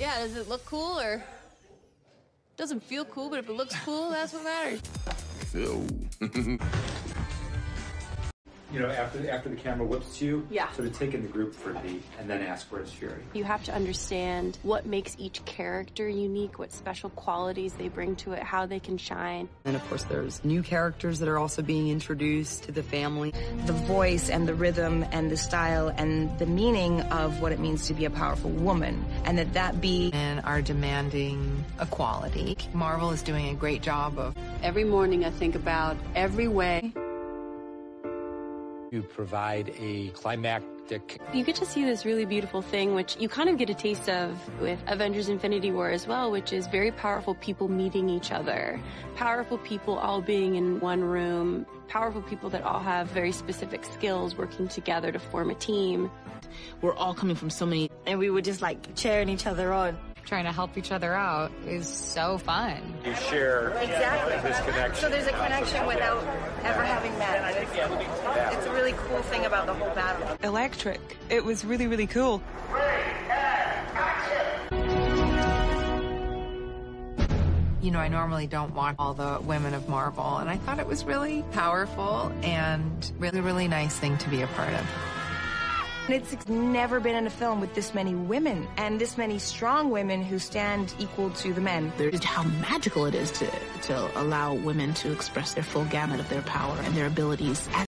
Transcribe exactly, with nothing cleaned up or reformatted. Yeah, does it look cool or? Doesn't feel cool, but if it looks cool, that's what matters. Phil. You know, after after the camera whips to you, yeah. Sort of take in the group for the, and then ask where's Fury. You have to understand what makes each character unique, what special qualities they bring to it, how they can shine. And of course, there's new characters that are also being introduced to the family. The voice and the rhythm and the style and the meaning of what it means to be a powerful woman, and that that be and are demanding equality. Marvel is doing a great job of. Every morning, I think about every way. You provide a climactic... You get to see this really beautiful thing, which you kind of get a taste of with Avengers Infinity War as well, which is very powerful people meeting each other, powerful people all being in one room, powerful people that all have very specific skills working together to form a team. We're all coming from so many... And we were just, like, cheering each other on. Trying to help each other out is so fun. You share exactly. This connection. So there's a connection without ever having met. It's, it's a really cool thing about the whole battle. Electric. It was really, really cool. You know, I normally don't watch all the women of Marvel, and I thought it was really powerful and really, really nice thing to be a part of. It's never been in a film with this many women and this many strong women who stand equal to the men. There's how magical it is to, to allow women to express their full gamut of their power and their abilities.